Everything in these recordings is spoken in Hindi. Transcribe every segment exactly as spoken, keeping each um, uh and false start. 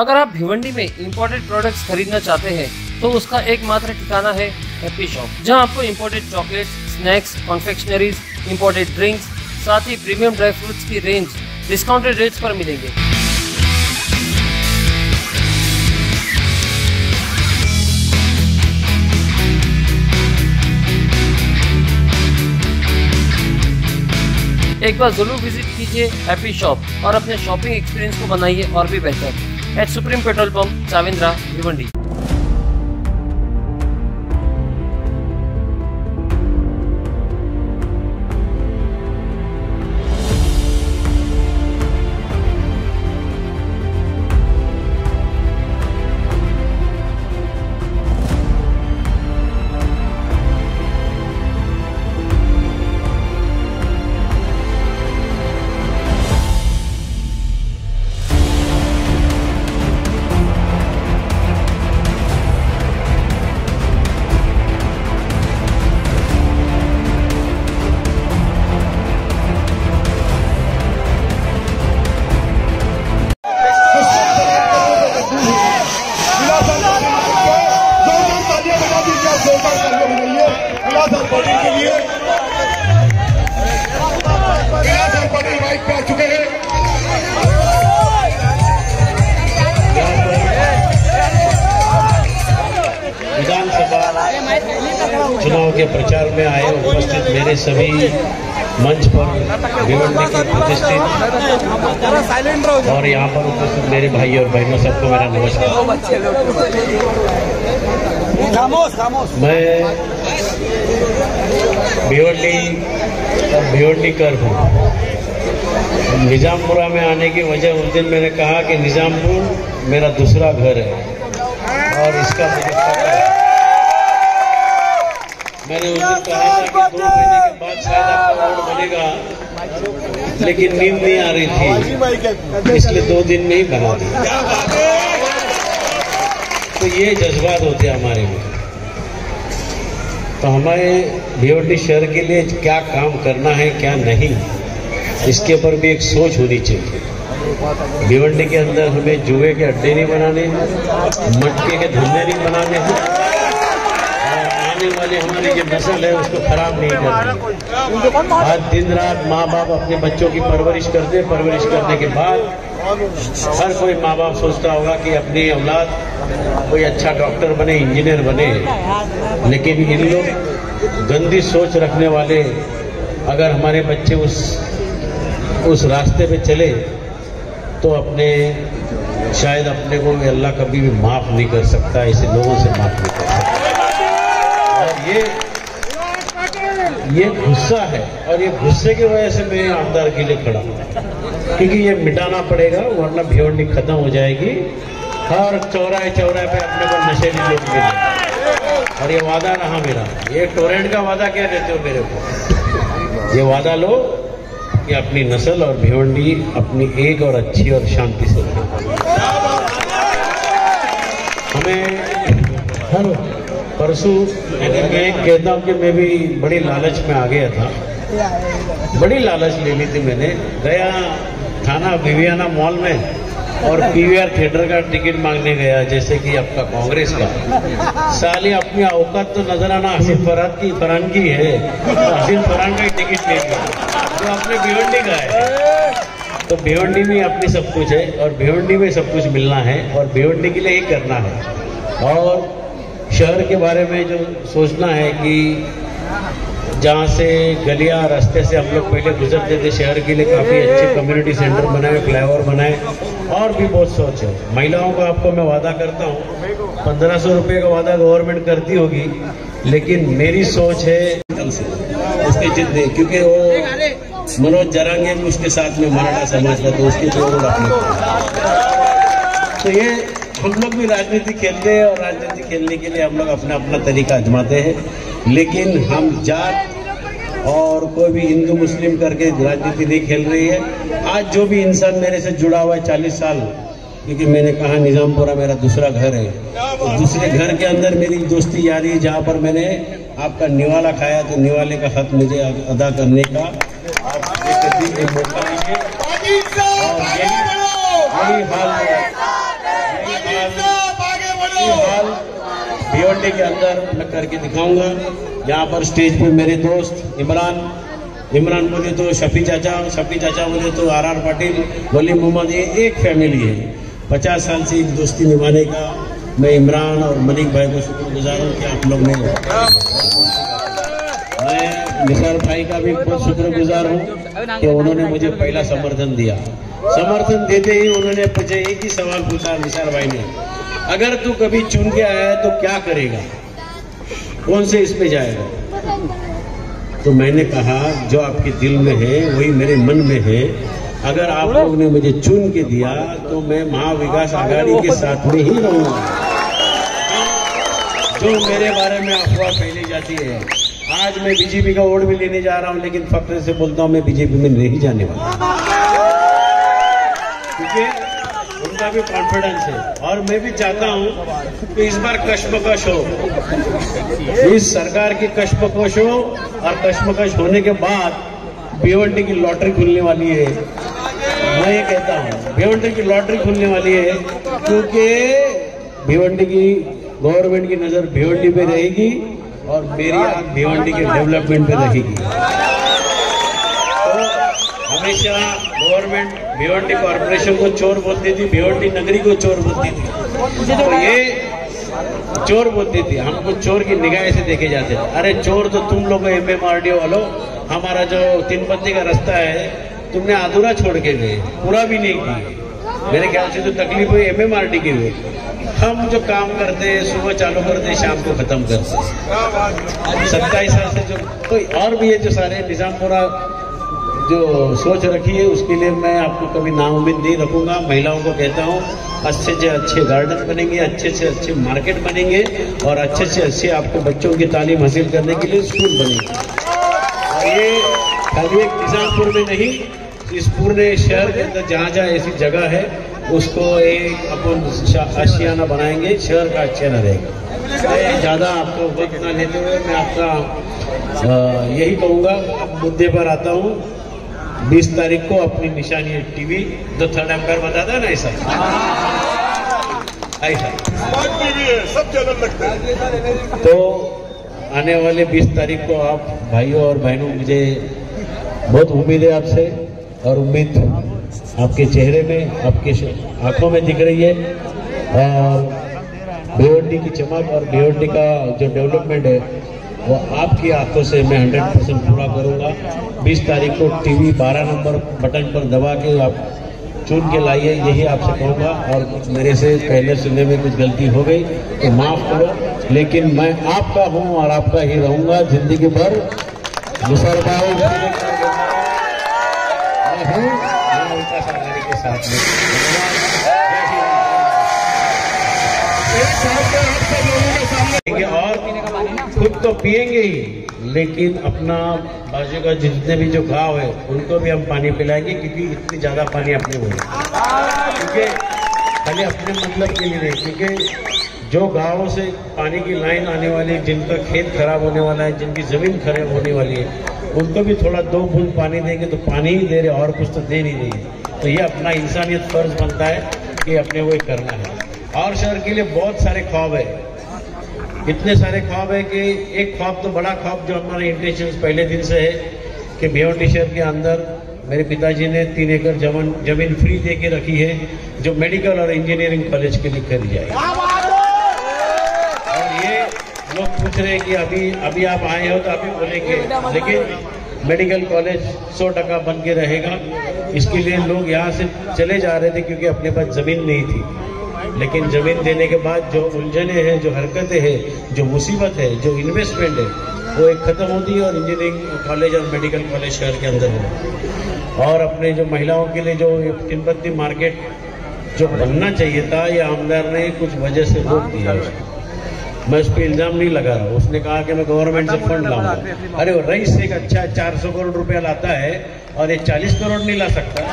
अगर आप भिवंडी में इम्पोर्टेड प्रोडक्ट्स खरीदना चाहते हैं तो उसका एकमात्र ठिकाना है हैप्पी शॉप, जहां आपको imported chocolates, snacks, confectioneries, imported drinks, साथ ही प्रीमियम ड्राई फ्रूट्स की रेंज डिस्काउंटेड रेट्स पर मिलेंगे। एक बार जरूर विजिट कीजिए हैप्पी शॉप और अपने शॉपिंग एक्सपीरियंस को बनाइए और भी बेहतर। At supreme petrol pump, Chavindra, Bhiwandi. चुनाव के प्रचार में आए उपस्थित मेरे सभी मंच पर भिवंडी के प्रतिष्ठित और यहाँ पर उपस्थित मेरे भाई और बहनों, सबको मेरा नमस्कार। मैं भिवंडी भिवंडी कर हूँ। निजामपुरा में आने की वजह, उस दिन मैंने कहा कि निजामपुर मेरा दूसरा घर है और इसका मुझे पता है। मैंने उस दिन कहा था कि दो महीने के बाद शायद आपका रोड बनेगा, लेकिन नींद नहीं आ रही थी, इसलिए दो दिन में ही बना दिया। तो ये जज्बात होते हैं हमारे में। तो हमारे भिवंडी शहर के लिए क्या काम करना है, क्या नहीं, इसके ऊपर भी एक सोच होनी चाहिए। भिवंडी के अंदर हमें जुए के अड्डे नहीं बनाने, मटके के धंधे नहीं बनाने हैं और आने वाले हमारी जो नस्ल है उसको खराब नहीं करना। हर दिन रात माँ बाप अपने बच्चों की परवरिश करते, परवरिश करने के बाद हर कोई माँ बाप सोचता होगा कि अपनी औलाद कोई अच्छा डॉक्टर बने, इंजीनियर बने, लेकिन इन लोग गंदी सोच रखने वाले, अगर हमारे बच्चे उस उस रास्ते पे चले तो अपने शायद अपने को अल्लाह कभी भी माफ़ नहीं कर सकता, इसे लोगों से माफ़ नहीं कर सकता। और ये ये गुस्सा है और ये गुस्से की वजह से मैं आमदार के लिए खड़ा हूँ, क्योंकि ये मिटाना पड़ेगा, वरना भिवंडी खत्म हो जाएगी। हर चौराहे चौराहे पे अपने को नशेली लोग मिले। और ये वादा रहा मेरा, ये टोरेंट का वादा क्या देते हो मेरे को, ये वादा लो कि अपनी नस्ल और भिवंडी अपनी एक और अच्छी और शांति से रहे। हमें परसों मैं कहता हूँ कि मैं भी बड़ी लालच में आ गया था, बड़ी लालच ले ली थी। मैंने गया थाना विवियाना मॉल में और पीवीआर थिएटर का टिकट मांगने गया, जैसे कि आपका कांग्रेस का। साली अपनी औकात तो नजर आना, आसिफ फरान की फरान की है, आसिफ फरान का टिकट ले गया तो आपने भिवंडी का है। तो भिवंडी में अपनी सब कुछ है और भिवंडी में सब कुछ मिलना है और भिवंडी के लिए ही करना है। और शहर के बारे में जो सोचना है कि जहाँ से गलियाँ रास्ते से हम लोग पहले गुजरते थे, शहर के लिए काफ़ी अच्छे कम्युनिटी सेंटर बनाए, फ्लाईओवर बनाए और भी बहुत सोच है। महिलाओं को आपको मैं वादा करता हूँ, पंद्रह सौ रुपये का वादा गवर्नमेंट करती होगी, लेकिन मेरी सोच है उसकी जिद नहीं, क्योंकि वो मनोज जरांगे उसके साथ में मराठा समाज का तो उसके जोड़ रखने। तो ये हम लोग भी राजनीति खेलते हैं और राजनीति खेलने के लिए हम लोग अपना अपना तरीका आजमाते हैं, लेकिन हम जात और कोई भी हिंदू मुस्लिम करके राजनीति नहीं खेल रही है। आज जो भी इंसान मेरे से जुड़ा हुआ है चालीस साल, क्योंकि मैंने कहा निजामपुरा मेरा दूसरा घर है, तो दूसरे घर के अंदर मेरी दोस्ती यारी, जहाँ पर मैंने आपका निवाला खाया, तो निवाले का हक मुझे अदा करने का और यही हाल है। भिवंडी के अंदर मैं करके दिखाऊंगा। यहाँ पर स्टेज पे मेरे दोस्त इमरान इमरान बोले तो शफी चाचा, शफी चाचा बोले तो आर आर पाटिल, वली मोहम्मद, ये एक फैमिली है। पचास साल से इस दोस्ती निभाने का मैं इमरान और मलिक भाई को शुक्रगुजार हूँ कि आप लोग ने। मैं निसार भाई का भी बहुत शुक्रगुजार हूँ कि उन्होंने मुझे पहला समर्थन दिया। समर्थन देते ही उन्होंने मुझे एक ही सवाल पूछा निसार भाई ने, अगर तू कभी चुन के आया है तो क्या करेगा, कौन से इसमें जाएगा? तो मैंने कहा जो आपके दिल में है वही मेरे मन में है। अगर आप लोग ने मुझे चुन के दिया तो मैं महाविकास आघाड़ी के साथ में ही रहूंगा। जो मेरे बारे में अफवाह फैली जाती है, आज मैं बीजेपी का वोट भी लेने जा रहा हूं, लेकिन फक्र से बोलता हूं मैं बीजेपी में नहीं जाने वाला, क्योंकि उनका भी कॉन्फिडेंस है और मैं भी चाहता हूं कि इस बार कश्मकश हो, इस सरकार की कश्मकश हो, और कश्मकश होने के बाद भिवंडी की लॉटरी खुलने वाली है। मैं ये कहता हूँ भिवंडी की लॉटरी खुलने वाली है, क्योंकि भिवंडी की गवर्नमेंट की नजर भिवंडी पे रहेगी और मेरी आंख भिवंडी के डेवलपमेंट पे रहेगी। तो हमेशा गवर्नमेंट भिवंडी कॉर्पोरेशन को चोर बोलती थी, भिवंडी नगरी को चोर बोलती थी, तो ये चोर बोलती थी, हमको चोर की निगाह से देखे जाते थे। अरे चोर तो तुम लोग M M R D A वालों, हमारा जो तीन पत्ती का रास्ता है तुमने अधूरा छोड़ के गए, पूरा भी नहीं किया। मेरे ख्याल से तो तकलीफ हुई एम एम आर डी के लिए। हम जो काम करते हैं सुबह चालू करते हैं, शाम को खत्म करते। सत्ताईस साल से जो कोई तो और भी है जो सारे निजामपुरा जो सोच रखी है उसके लिए मैं आपको कभी नाउम्मीद नहीं रखूंगा। महिलाओं को कहता हूँ अच्छे से अच्छे गार्डन बनेंगे, अच्छे से अच्छे मार्केट बनेंगे और अच्छे से अच्छे आपको बच्चों की तालीम हासिल करने के लिए स्कूल बनेंगे। ये खाली एक निजामपुर में नहीं, इस पूरे शहर के अंदर जहाँ जहाँ ऐसी जगह है उसको एक अपन आशियाना बनाएंगे, शहर का आशियाना रहेगा। ज़्यादा आपको वक्त ना लेते हुए मैं आपका आ, यही कहूँगा, मुद्दे पर आता हूँ। बीस तारीख को अपनी निशानी टीवी जो थर्ड एम्पायर बताता है ना, ऐसा ऐसा तो आने वाले बीस तारीख को आप भाइयों और बहनों, मुझे बहुत उम्मीद है आपसे और उम्मीद आपके चेहरे में आपके आंखों में दिख रही है। और भिवंडी की चमक और भिवंडी का जो डेवलपमेंट है वो आपकी आंखों से मैं हंड्रेड परसेंट पूरा करूंगा। बीस तारीख को टीवी बारह नंबर बटन पर दबा के आप चुन के लाइए, यही आपसे कहूँगा। और मेरे से पहले सुनने में कुछ गलती हो गई तो माफ़ करो, लेकिन मैं आपका हूँ और आपका ही रहूँगा जिंदगी भर। निसार भाई मैं हूँ उनका सरकारी के साथ में और खुद तो पिएंगे ही, लेकिन अपना बाजू का जितने भी जो गाँव है उनको भी हम पानी पिलाएंगे, क्योंकि इतनी ज़्यादा पानी अपने को, क्योंकि खाली अपने मतलब के लिए नहीं, क्योंकि जो गाँवों से पानी की लाइन आने वाली है, जिनका खेत खराब होने वाला है, जिनकी ज़मीन खराब होने वाली है, उनको भी थोड़ा दो बूंद पानी देंगे तो पानी ही दे रहे और कुछ तो दे नहीं देंगे। तो ये अपना इंसानियत फर्ज बनता है कि अपने को करना है। और शहर के लिए बहुत सारे ख्वाब है, इतने सारे ख्वाब है कि एक ख्वाब तो बड़ा ख्वाब जो हमारा इंटेंशन पहले दिन से है कि भिवंडी शहर के अंदर मेरे पिताजी ने तीन एकड़ जमीन जमीन फ्री दे के रखी है जो मेडिकल और इंजीनियरिंग कॉलेज के लिए करी जाए। और ये लोग पूछ रहे हैं कि अभी अभी आप आए हो तो अभी बोलेंगे, लेकिन मेडिकल कॉलेज सौ टका बन के रहेगा। इसके लिए लोग यहाँ से चले जा रहे थे क्योंकि अपने पास जमीन नहीं थी, लेकिन जमीन देने के बाद जो उलझने हैं, जो हरकतें हैं, जो मुसीबत है, जो इन्वेस्टमेंट है, वो एक खत्म होती है और इंजीनियरिंग कॉलेज और मेडिकल कॉलेज शहर के अंदर है। और अपने जो महिलाओं के लिए जो तिब्बती मार्केट जो बनना चाहिए था, ये आमदार ने कुछ वजह से रोक दिया। मैं उस पर इल्ज़ाम नहीं लगा रहा, उसने कहा कि मैं गवर्नमेंट से फंड लाऊंगा। अरे वो रईस एक अच्छा चार सौ करोड़ रुपया लाता है और ये चालीस करोड़ नहीं ला सकता।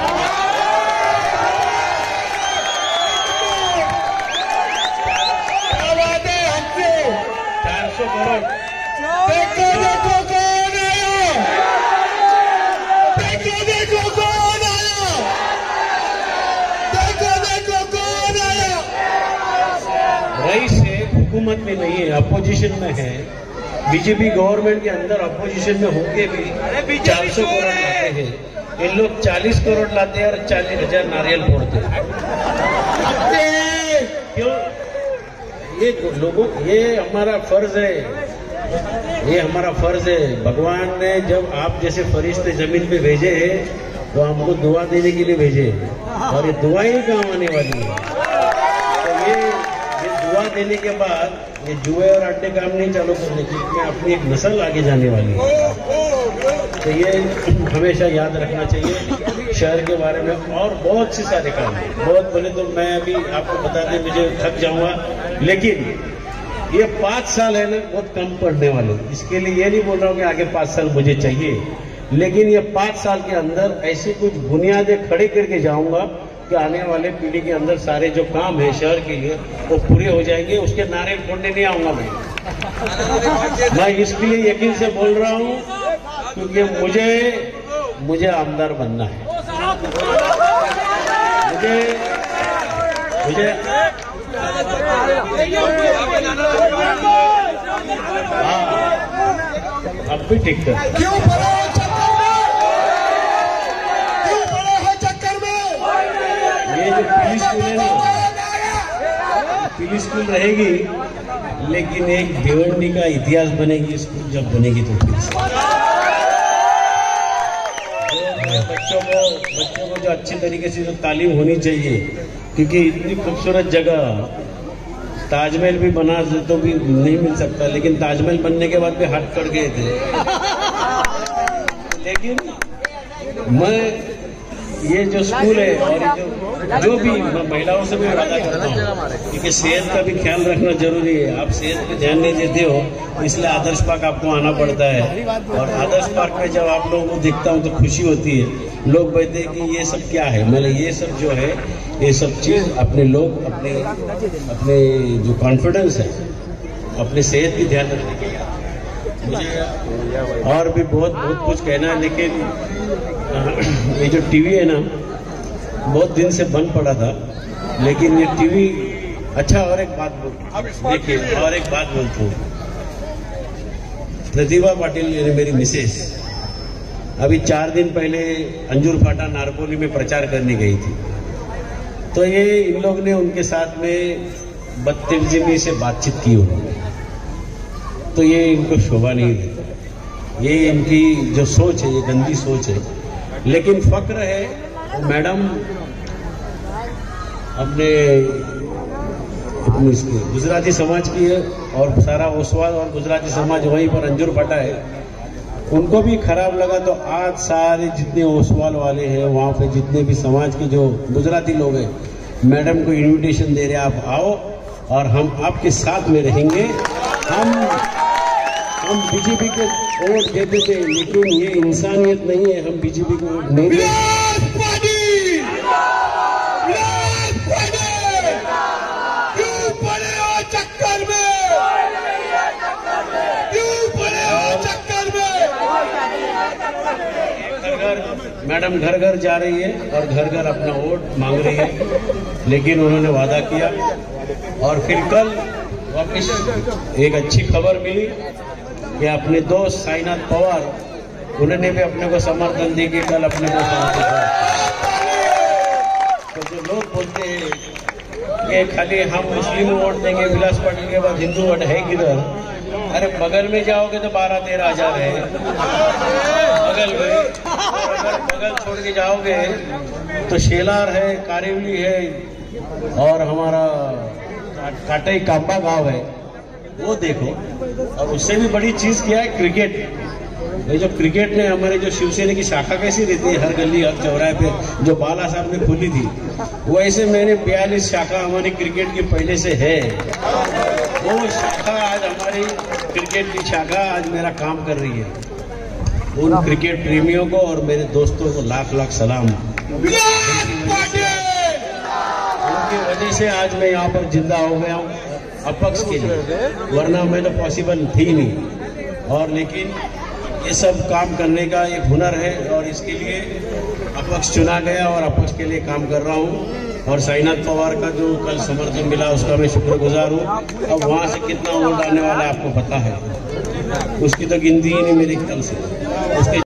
हुकूमत में नहीं है, अपोजिशन में है। बीजेपी गवर्नमेंट के अंदर अपोजिशन में होंगे भी चार सौ करोड़ लाते हैं, इन लोग चालीस करोड़ लाते हैं और चालीस हजार नारियल फोड़ते हैं। क्यों? ये लोगों ये हमारा फर्ज है, ये हमारा फर्ज है। भगवान ने जब आप जैसे फरिश्ते जमीन पे भेजे हैं तो हमको दुआ देने के लिए भेजे और ये दुआ ही काम आने वाली है। तो ये ये दुआ देने के बाद ये जुए और अड्डे काम नहीं चालू करने की, इसमें अपनी एक नस्ल आगे जाने वाली है। तो ये हमेशा याद रखना चाहिए। शहर के बारे में और बहुत से सारे काम हैं, बहुत बोले तो मैं अभी आपको बता दें मुझे थक जाऊंगा, लेकिन ये पाँच साल है ना बहुत कम पड़ने वाले। इसके लिए ये नहीं बोल रहा हूँ कि आगे पाँच साल मुझे चाहिए, लेकिन ये पाँच साल के अंदर ऐसी कुछ बुनियादें खड़े करके जाऊंगा कि आने वाले पीढ़ी के अंदर सारे जो काम है शहर के लिए वो पूरे हो जाएंगे। उसके नारे फोड़ने नहीं आऊंगा मैं मैं इसलिए यकीन से बोल रहा हूँ क्योंकि मुझे मुझे आमदार बनना है। मुझे मुझे अब भी ठीक है। क्यों पड़े हो चक्कर में? क्यों पड़े हो चक्कर में? ये जो पुलिस स्कूल है पुलिस स्कूल रहेगी, लेकिन एक भिवंडी का इतिहास बनेगी स्कूल जब बनेगी तो पुलिस बच्चों को बच्चों को जो अच्छे तरीके से जो तालीम होनी चाहिए, क्योंकि इतनी खूबसूरत जगह ताजमहल भी बना तो भी नहीं मिल सकता, लेकिन ताजमहल बनने के बाद भी हाथ कट गए थे। लेकिन मैं ये जो स्कूल है और जो, जो भी मैं महिलाओं से भी वादा करता हूँ क्योंकि सेहत का भी ख्याल रखना जरूरी है। आप सेहत पे ध्यान नहीं देते हो, इसलिए आदर्श पार्क आपको आना पड़ता है। और आदर्श पार्क में जब आप लोगों को देखता हूँ तो खुशी होती है। लोग कहते हैं कि ये सब क्या है, मतलब ये सब जो है ये सब चीज़ अपने लोग अपने अपने जो कॉन्फिडेंस है अपने सेहत की ध्यान रखने के लिए। और भी बहुत बहुत कुछ कहना है, लेकिन ये जो टीवी है ना बहुत दिन से बंद पड़ा था, लेकिन ये टीवी अच्छा। और एक बात बोल देखिए और एक बात बोलता हूँ, प्रतिभा पाटिल यानी मेरी मिसेस अभी चार दिन पहले अंजूर फाटा नारकोली में प्रचार करने गई थी, तो ये इन लोग ने उनके साथ में बदतमीजी से बातचीत की उन्होंने, तो ये इनको शोभा नहीं देता। ये इनकी जो सोच है ये गंदी सोच है, लेकिन फक्र है तो मैडम अपने गुजराती समाज की है और सारा ओसवाल और गुजराती समाज वहीं पर अंजूर फटा है, उनको भी खराब लगा। तो आज सारे जितने ओसवाल वाले हैं वहाँ पे जितने भी समाज के जो गुजराती लोग हैं मैडम को इनविटेशन दे रहे हैं, आप आओ और हम आपके साथ में रहेंगे। हम हम बीजेपी के वोट देते थे, लेकिन ये इंसानियत नहीं है। हम बीजेपी को वोट नहीं देते। मैडम घर घर जा रही है और घर घर अपना वोट मांग रही है, लेकिन उन्होंने वादा किया। और फिर कल वापस एक अच्छी खबर मिली कि अपने दोस्त साईनाथ पवार उन्होंने भी अपने को समर्थन दे के कल अपने को समर्थन दिया। तो जो लोग बोलते हैं कि खाली हम मुस्लिम वोट देंगे, विलास पाटिल के बाद हिंदू वोट है किधर? अरे बगल में जाओगे तो बारह तेरह हजार है, बगल में बगल छोड़ के जाओगे तो शेलार है, कारिवली है और हमारा काटई कांबा गांव है, वो देखो। और उससे भी बड़ी चीज क्या है, क्रिकेट। ये जो क्रिकेट ने हमारे जो शिवसेना की शाखा कैसी रहती है हर गली हर चौराहे पे, जो बाला साहब ने खोली थी, वैसे मैंने बयालीस शाखा हमारी क्रिकेट की पहले से है। वो शाखा आज हमारी क्रिकेट की शाखा आज मेरा काम कर रही है। उन क्रिकेट प्रेमियों को और मेरे दोस्तों को लाख लाख सलाम। उनकी वजह से आज मैं यहाँ पर जिंदा हो गया हूँ अपक्ष के लिए, वरना मैं तो पॉसिबल थी नहीं। और लेकिन ये सब काम करने का एक हुनर है और इसके लिए अपक्ष चुना गया और अपक्ष के लिए काम कर रहा हूँ। और साईनाथ पवार का जो कल समर्थन मिला उसका मैं शुक्रगुजार हूँ। अब वहाँ से कितना वोट आने वाला है आपको पता है, उसकी तो गिनती ही नहीं मेरी कल से उसके